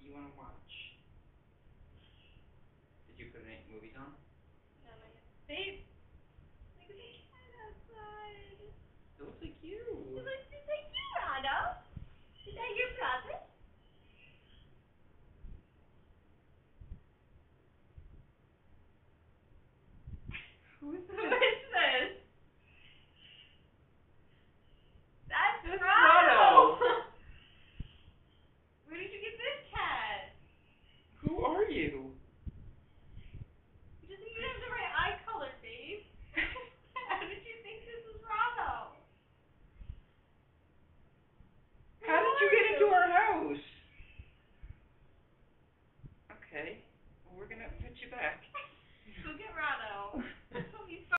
You want to watch? Did you put any movies on? No, not yet. Babe! Look at the cat outside! It looks like you!